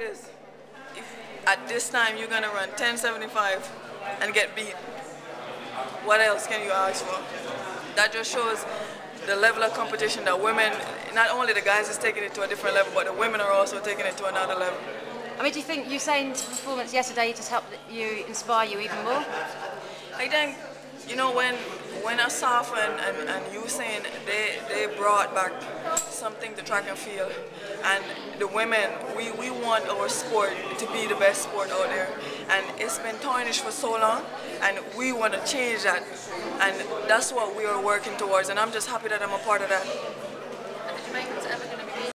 this. If at this time you're going to run 10.75 and get beat, what else can you ask for? That just shows the level of competition that women, not only the guys is taking it to a different level, but the women are also taking it to another level. I mean, do you think Usain's performance yesterday just helped you, inspire you even more? I think, you know, when Asafa and Usain, they brought back something to track and field. And the women, we want our sport to be the best sport out there. And it's been tarnished for so long, and we want to change that. And that's what we are working towards, and I'm just happy that I'm a part of that.